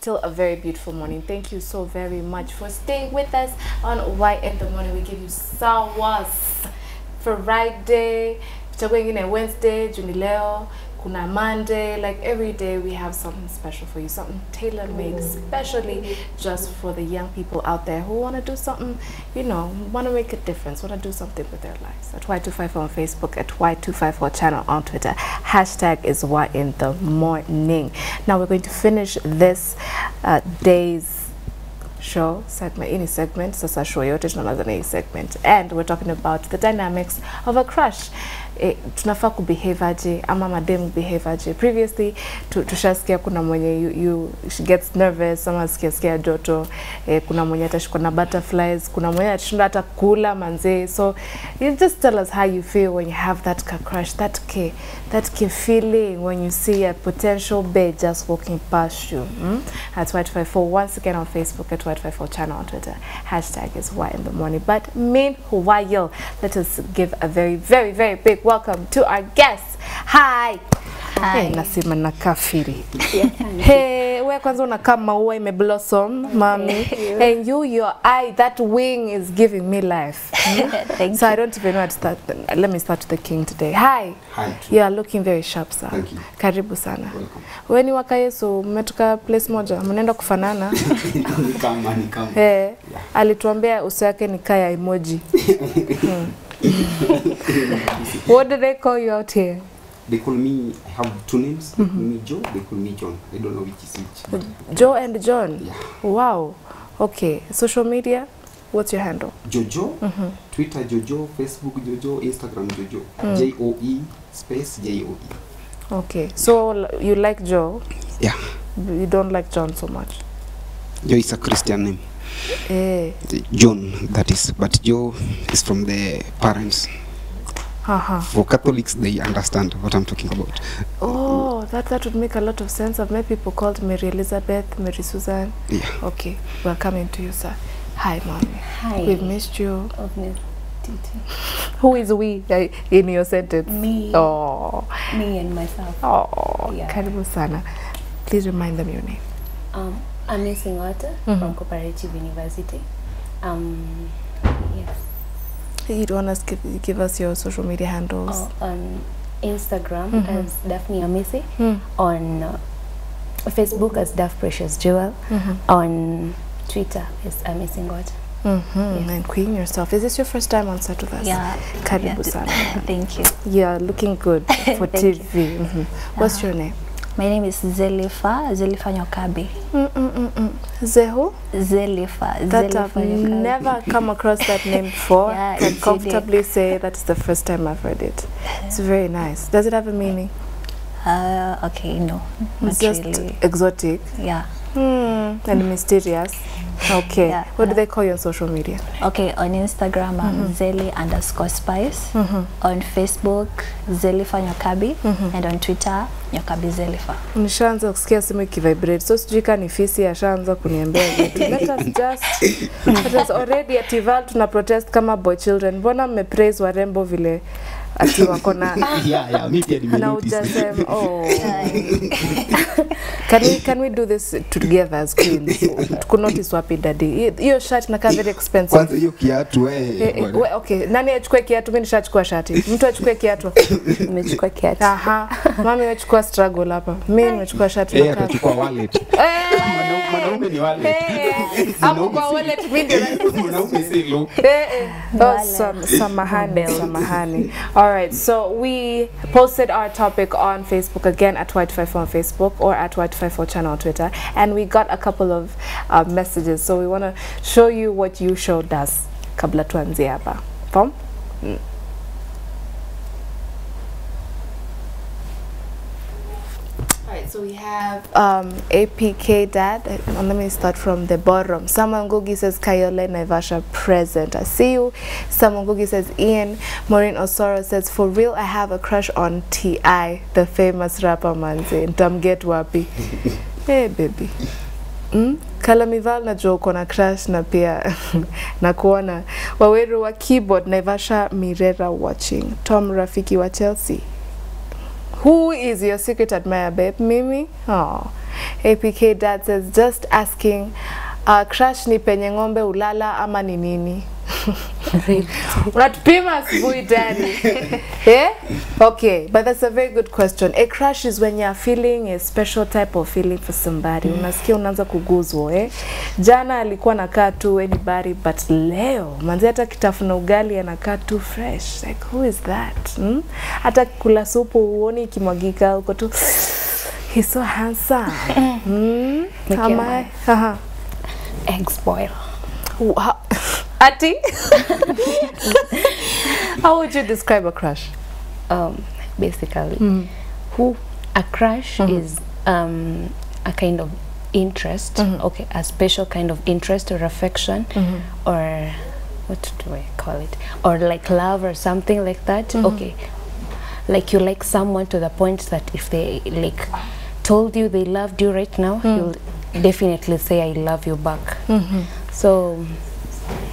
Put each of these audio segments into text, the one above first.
still a very beautiful morning. Thank you so very much for staying with us on Y in the Morning. We give you sawas Friday, Wednesday, Junileo, Kuna Monday. Like every day we have something special for you, something tailor-made especially just for the young people out there who want to do something, you know, want to make a difference, want to do something with their lives. At Y254 on Facebook, at Y254 Channel on Twitter. Hashtag is Y in the Morning. Now we're going to finish this day's show segment, any segment, Sasa show your technology segment, and we're talking about the dynamics of a crush. Tunafaku behaviorje, ama madem behaviorje. Previously, tushasikia kuna mwenye she gets nervous, sama sikia joto, kuna mwenye atashikwa na butterflies, kuna mwenye atashindwa hata kula manze. So, you just tell us how you feel when you have that crush, that feeling when you see a potential babe just walking past you. At Y254, once again on Facebook, at Y254 Channel on Twitter. Hashtag is Y in the Morning. But meanwhile, let us give a very, very, very big welcome to our guests. Hi. Hi. Nasima nakafiri. Hey, wewe kwanza unakaa maua ime blossom, mommy. And your eye, that wing is giving me life. So I don't even know how to start. Let me start with the king today. Hi. Hi. You are looking very sharp, sir. Thank you. Karibu sana. Welcome. Wewe ni waka Yesu, umetoka place moja, mnaenda kufanana. Kama. Eh. Alituambia uso yake ni kaya emoji. What do they call you out here? They call me, I have two names, they call me Joe, they call me John. I don't know which is which. Joe and John? Yeah. Wow. Okay. Social media, what's your handle? Jojo, Twitter Jojo, Facebook Jojo, Instagram Jojo. J-O-E space J-O-E. Okay. So you like Joe? Yeah. You don't like John so much? Joe is a Christian name. Eh. John, that is. But Joe is from the parents. For Catholics, they understand what I'm talking about. Oh, that would make a lot of sense. I've met people called Mary Elizabeth, Mary Susan. Yeah. Okay, we're coming to you, sir. Hi, mommy. Hi. We've missed you. I've missed you too. Who is we in your sentence? Me. Oh. Me and myself. Oh. Yeah. Karibu sana. Please remind them your name. I'm Missing Water from Cooperative University. Yes. You'd want to give us your social media handles? On Instagram as Daphne Amisi, on Facebook as Daph Precious Jewel, on Twitter as Amisi Ngota. Yes. And Queen yourself. Is this your first time on set with us? Yeah. Karibu sana. Thank you. You're looking good for TV. What's your name? My name is Zelifa Nyokabi. Zehu? Zelifa. That I've never come across that name before. Yeah, I can comfortably say that's the first time I've heard it. It's very nice. Does it have a meaning? Okay, no. It's just really exotic. Yeah. And mysterious. Okay. Yeah. What do they call you on social media? Okay, on Instagram I'm Zeli_Spice. On Facebook Zelifa Nyokabi, and on Twitter Nyokabi Zelifa. Nishaanza kusikia simu ikivibrate. So sijui kani fisi ashaanza kuniambia. Let us already at Ival tuna protest kama boy children. Mbona mmepraise warembo vile ati wako na mimi pia nimeona. Oh. Can we do this together as queens? Tukunotice wapi daddy? Hiyo shirt inakaa very expensive. Kwanza hiyo kiatu wewe. Okay, nani achukue kiatu? Mimi nishachukua shati. Mtu achukue kiatu. Nimechukua kiatu. Mami achukua struggle hapa. Mimi nimechukua shati na kiatu. Achukua wallet. Mwanaume ni wallet. Hapo kwa wallet mimi ndio mwanaume silo. Samahani. All right, so we posted our topic on Facebook again at Y254 on Facebook or at Y254 Channel on Twitter, and we got a couple of messages. So we want to show you what you showed us. Kabla tuanze hapa. Pom? So we have APK Dad. Let me start from the bottom. Samangugi says Kayole Naivasha present. I see you. Samangugi says Ian. Maureen Osoro says for real I have a crush on T.I. the famous rapper manze. Tamget wapi. Hey baby. Kalamival na jo kona crush na pia na kuona waweru wa keyboard Naivasha Mirera watching. Tom Rafiki wa Chelsea. Who is your secret admirer, babe? Mimi? Oh. APK Dad says, just asking, crush ni penye ngombe ulala ama ni nini? Unatupima sivui dani. Yeah? Okay, but that's a very good question. A crush is when you're feeling a special type of feeling for somebody. Unasikia unanza kuguzwa, eh? Jana alikuwa nakaa tu anybody, but leo manzi hata kitafuna ugali anakaa tu fresh. Like, who is that? Hmm? Hata kula supu uoni kimwagika uko tu. He's so handsome. Hmm? Am I? Haha. Eggs boil. Wow. Ati? How would you describe a crush? Basically, a crush is a kind of interest, okay, a special kind of interest or affection, or what do I call it? Or like love or something like that. Okay, like you like someone to the point that if they like told you they loved you right now, you'll definitely say I love you back. So.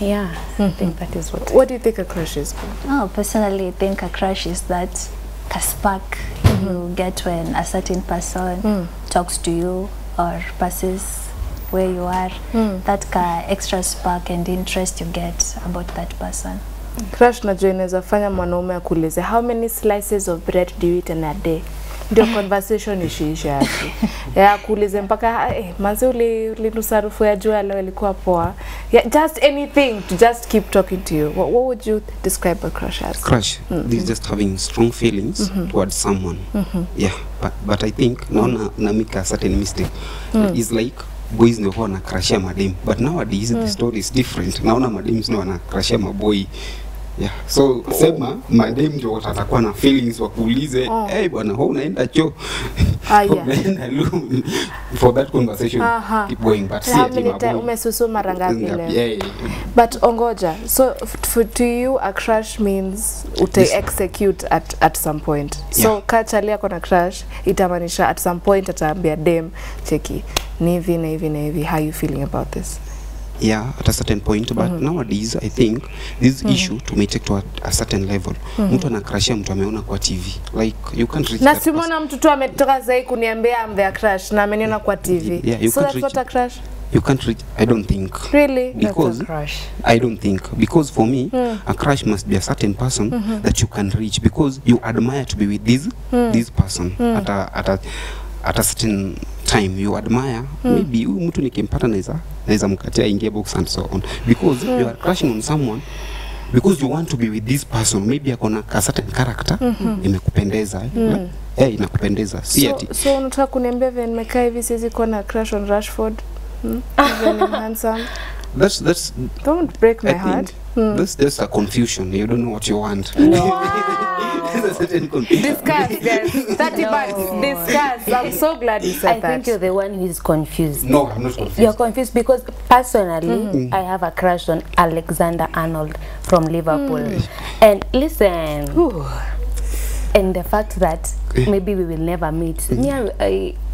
Yeah, I think that is what. What do you think a crush is? Oh, personally, I think a crush is that the spark you get when a certain person talks to you or passes where you are. That extra spark and interest you get about that person. Crush na joineza fanya mwanaume akuleze. How many slices of bread do you eat in a day? Ndio conversation ishiisha yake. Ya kuulize mpaka manzi ulinusarufu ya jua leo ilikuwa poa. Yeah, just anything to just keep talking to you. What would you describe a crush as? Crush is just having strong feelings towards someone. Yeah, but I think naona namika certain mistake. It's like boys ndio wana crushia madem. But nowadays the story is different. Naona madem ndio wana crushia maboy. Yeah, so sema madam ndio watakuwa na feelings wakuulize hey bwana wewe unaenda cho for that conversation keep going but see ati umesusuma ranga vile but ongoja so to you a crush means uta execute at some point so kachali yako na crush itamaanisha at some point ataambia dem cheki ni hivi na hivi na hivi how you feeling about this. Yeah, at a certain point, but nowadays I think this issue to me take to a certain level. Mtu anakrashia mtu ameona kwa TV. Like you can't reach. Na simona mtu ametoka zai kuniambia I'm their crush na ameniona kwa TV. Yeah, you so that's not a crush. You can't reach. I don't think. Really? Because that's a crush. I don't think because for me a crush must be a certain person that you can reach because you admire to be with this person at a certain time you admire maybe huyu mtu nikimpata naweza mkatia ingie box and so on because you are crushing on someone because you want to be with this person maybe akona a certain character imekupendeza inakupendeza si ati so unataka kuniambia when nimekaa hivi siwezi kuwa na crush on Rashford even handsome. That's don't break my heart. That's just a confusion. You don't know what you want. Discuss, yes. 30 bucks. Discuss. I'm so glad you said that. I think you're the one who is confused. No, I'm not confused. You're confused because personally, I have a crush on Alexander Arnold from Liverpool. And listen, and the fact that maybe we will never meet. Yeah,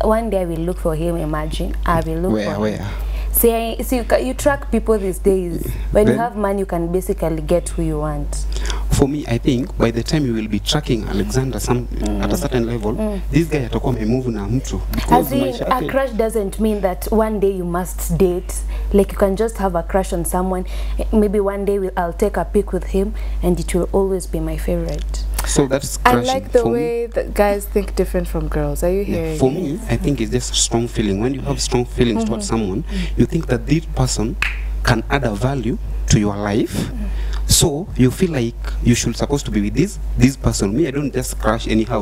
one day I will look for him. Imagine I will look for him. See, you track people these days. When you have money, you can basically get who you want. For me, I think by the time you will be tracking Alexander at a certain level, this guy atakuwa amemove na mtu. As in, a crush doesn't mean that one day you must date. Like you can just have a crush on someone. Maybe one day I'll take a pic with him, and it will always be my favorite. So that's crushing. I like the way that guys think different from girls. Are you hearing? Yeah, for me, I think it's just a strong feeling. When you have strong feelings towards someone, you think that this person can add a value to your life. So you feel like you should supposed to be with this person. Me, I don't just crush anyhow.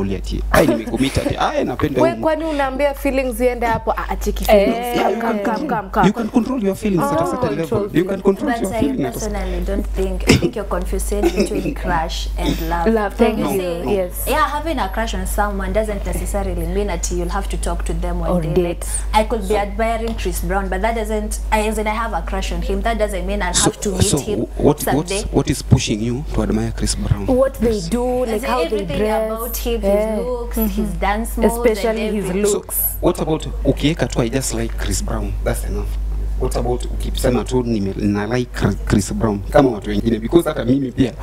I commit. I napenda. Kwani unaambia feelings ziende hapo achiki feelings. Come. You can control your feelings at a certain level. You can control your feelings. But I personally don't think. I think you're confusing between crush and love. Love, thank you. Yes. Yeah, having a crush on someone doesn't necessarily mean that you'll have to talk to them one day. Like I could be admiring Chris Brown, but that doesn't. As in I have a crush on him. That doesn't mean I'll have to meet him someday. What is pushing you to admire Chris Brown? What they do, like how they dress. About him, his looks, his dance moves. Especially his looks. So, what about, okay, I just like Chris Brown. That's enough. What about, keep saying I like Chris Brown. Come on, because that I'm in here.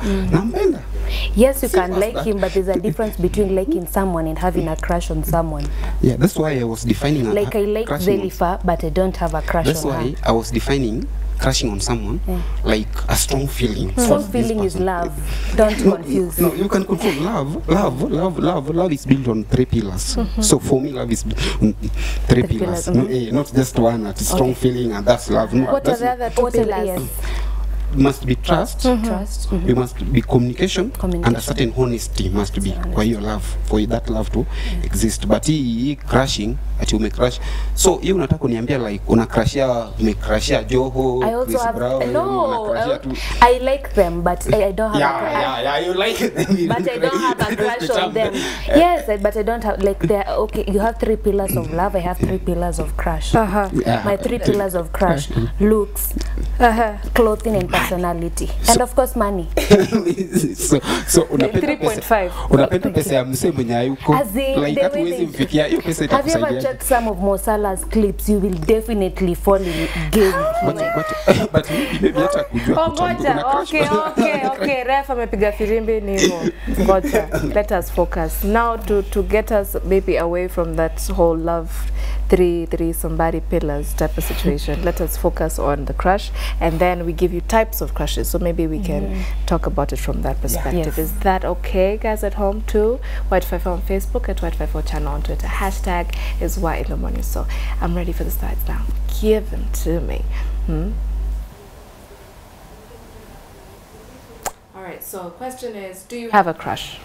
Yes, you can like that. Him, but there's a difference between liking someone and having a crush on someone. Yeah, that's why I was defining like I like Zelifa, but I don't have a crush on her. That's why I was defining crushing on someone, yeah, like a strong feeling. Strong feeling is love. Don't confuse. No, you can confuse love. Love is built on three pillars. Mm-hmm. So for me, love is on three pillars. Mm-hmm. Not just one. Strong feeling and that's love. No, what are the other two pillars? Must be trust. Mm-hmm. Trust. Mm-hmm. It must be communication, and a certain honesty must be for your love, for that love to exist. But he crushing, ati umecrush. So you unataka kuniambia like umecrushia Joho, Chris Brown. No, I like them, but I don't have. You like them, but I don't have a crush on them. Yes, but I don't have like they are okay. You have three pillars of love. I have three pillars of crush. My three pillars of crush: looks, clothing, and personality, so, and of course money. so unapenda pesa. Unapenda pesa ya mse mwenye hayuko. Like that way mfikia hiyo pesa itakusaidia. Have you ever checked some of Mo Salah's clips? You will definitely fall in game. But maybe hata kujua kutambua. Okay. Ref amepiga firimbi ni hivyo. Ngoja. Let us focus now to get us maybe away from that whole love three somebody pillars type of situation. Let us focus on the crush, and then we give you types of crushes, so maybe we can talk about it from that perspective. Yes. Is that okay, guys at home too? Y254 on Facebook, at Y254 Channel on Twitter. Hashtag is Y in the morning. So I'm ready for the slides now. Give them to me. All right. So the question is, do you have a crush?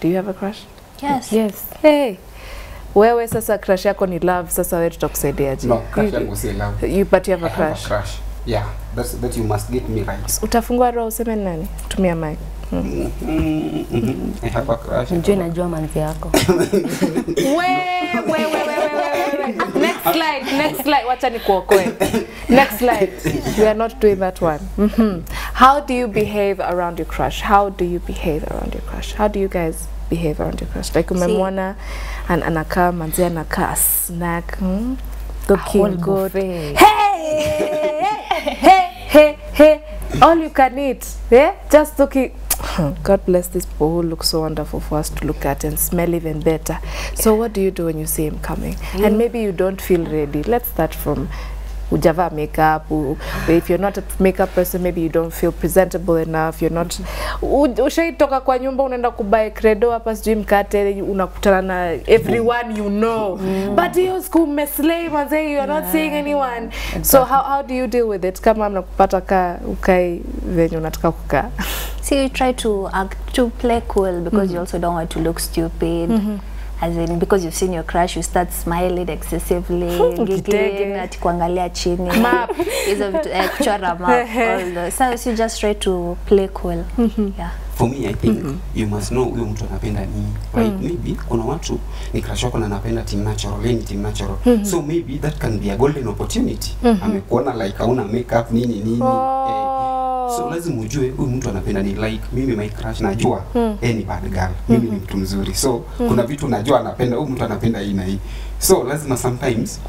Do you have a crush? Yes. Yes. Hey. Wewe sasa crush yako ni love, sasa wewe tutakusaidia je? No, crush yangu si love. But you have a crush. Have a crush. Yeah, that you must get me right. Utafungua roho useme nani? Tumia mic. I have a crush. Njoo najua manzi yako. Wewe. Next slide. Wacha nikuokoe. Next slide. We are not doing that one. How do you behave around your crush? How do you guys behave around your crush? Like umemwona anakaa manzi anakaa snack. Looking good. Hey, all you can eat. Just looking. God bless this people who look so wonderful for us to look at and smell even better. So what do you do when you see him coming? And maybe you don't feel ready. Let's start from Ujava makeup. If you're not a makeup person, maybe you don't feel presentable enough. You're not. Ushai toka kwa nyumba unaenda kubai credo hapa sijui mkate unakutana na everyone you know. But you school meslay manze, you're not seeing anyone. Exactly. So how do you deal with it? Kama mnakupata ka ukai venye unataka kukaa. See, you try to act to play cool because you also don't want to look stupid. As in, because you've seen your crush, you start smiling excessively, giggling, ati kuangalia chini, kuchora map, all those. So you just try to play cool. Yeah. For me, I think you must know huyo mtu anapenda nini. Right? Maybe kuna watu ni crush wako na anapenda team natural. So maybe that can be a golden opportunity. Amekuona like hauna makeup nini. So lazima ujue huyu mtu anapenda ni like mimi my crush najua any bad girl mimi ni mtu mzuri so kuna vitu najua anapenda huyu mtu anapenda hii na hii so lazima sometimes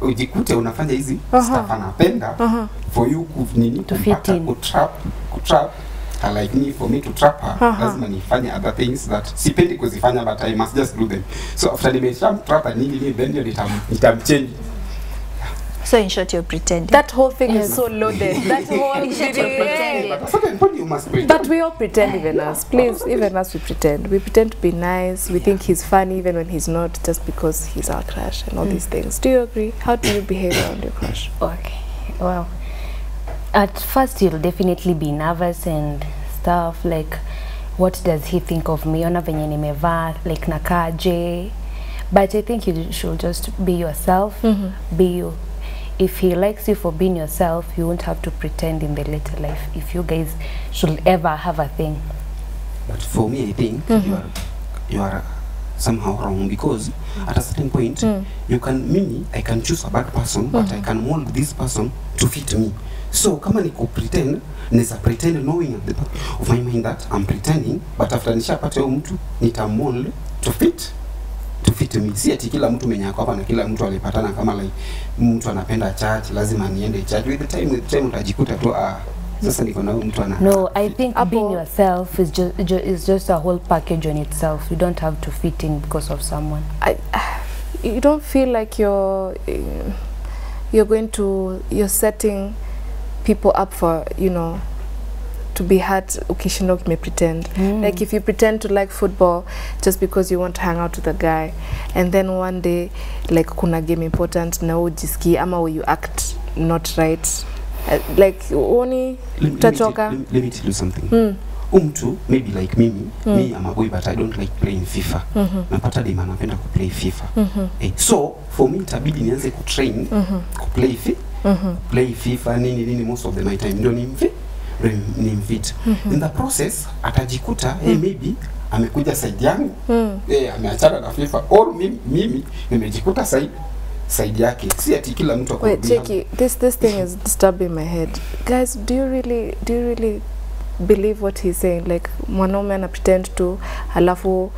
ujikute unafanya hizi stuff anapenda for you to fit in ku trap like me for me to trap her lazima nifanye other things that sipendi kuzifanya but I must just do them so after nimeshamtrap nini then ndio nitamchange. So in short, you're pretending. That whole thing is so loaded. That whole thing. You must pretend. But we all pretend, even us. Please, even us, we pretend. We pretend to be nice. We think he's funny even when he's not, just because he's our crush and all these things. Do you agree? How do you behave around your crush? Okay. Well, at first you'll definitely be nervous and stuff. Like, what does he think of me? Ona venye nimevaa, like nakaje. But I think you should just be yourself. Be you. If he likes you for being yourself, you won't have to pretend in the later life. If you guys should ever have a thing. But for me, I think you are somehow wrong because at a certain point, I can choose a bad person, but I can mold this person to fit me. So, kama niko pretend, nisa pretend knowing at the back of my mind that I'm pretending, but after nishapata huyo mtu, nita mold to fit me. Si ati kila mtu menyako hapa na kila mtu alipatana kama like mtu anapenda church lazima niende church. With the time utajikuta tu Sasa niko na mtu ana. No, I think being yourself is just a whole package on itself. You don't have to fit in because of someone. You don't feel like you're setting people up for, you know, to be hurt occasionally. May pretend like if you pretend to like football just because you want to hang out with a guy, and then one day like kuna game important na ujiski ama you act not right, like only tutachoka. Let me tell you something. Umtu maybe like mimi, me I'm a boy but I don't like playing FIFA. Napata dem anapenda ku play FIFA. So for me itabidi nianze ku train ku play FIFA. Play FIFA nini most of the my time don't even nimfit. In the process atajikuta maybe amekuja side yangu, ameachana na FIFA, or mimi nimejikuta side yake. Si ati kila mtu akubali. Wait, Jackie, this thing is disturbing my head. Guys, do you really believe what he's saying? Like mwanaume ana pretend to halafu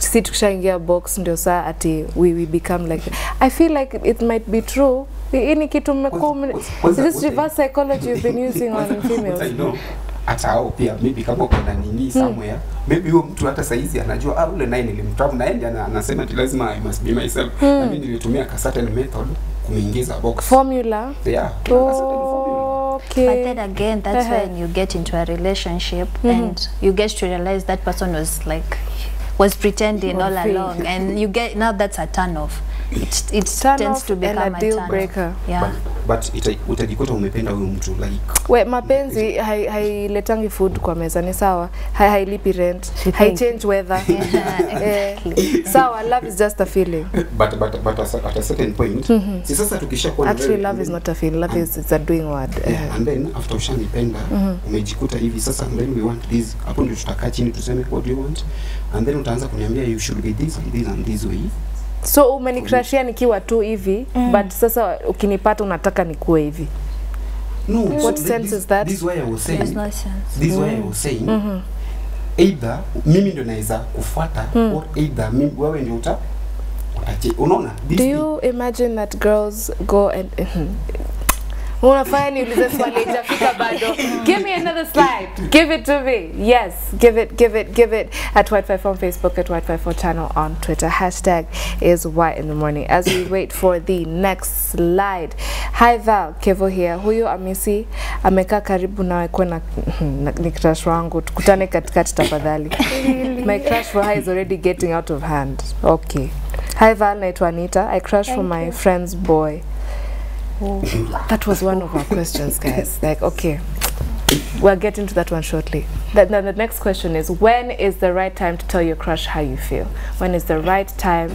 si tukishaingia box ndio saa ati we become like that. I feel like it might be true. Ini kitu mmekuwa this reverse psychology you've been using on females. I know. Hata hao pia maybe kama kuna nini somewhere, maybe huyo mtu hata saizi anajua ule naye nilimtravel na yeye anasema lazima I must be myself. Na mimi nilitumia a certain method kuingiza box formula. Yeah. Okay. But then again, that's when you get into a relationship and you get to realize that person was pretending all along, and you get now that's a turn off. It tends to become a deal breaker. Yeah. But it utajikuta umependa huyo mtu like. We mapenzi hailetangi food kwa meza, ni sawa. Hailipi rent. Hai change weather. Exactly. Sawa, love is just a feeling. But at a certain point, si sasa tukishakuwa actually love is not a feeling. Love is a doing word. And then after ushanipenda, umejikuta hivi sasa, and then we want this. Hapo ndio tutakaa chini tuseme what do you want? And then utaanza kuniambia you should get this and this and this way. So umenicrashia nikiwa tu hivi, but sasa ukinipata unataka nikuwe hivi. No, what so sense is that? This way I was saying. There's no sense. This way I was saying. Either mimi ndio naweza kufuata or either mimi wewe ndio unaona. Do you imagine that girls go and give me another slide. Give it to me. Yes, give it. At Y254 on Facebook, at Y254 Channel on Twitter. Hashtag is Y in the morning. As we wait for the next slide. Hi Val, Kevo here. Huyo amisi ameka karibu nawe kwena ni crush wangu. Tukutane katikati tafadhali. My crush for her is already getting out of hand. Okay. Hi Val, naitwa Anita. I crush for my friend's boy. Oh, that was one of our questions, guys. Like, okay, we'll get into that one shortly. The next question is, when is the right time to tell your crush how you feel? When is the right time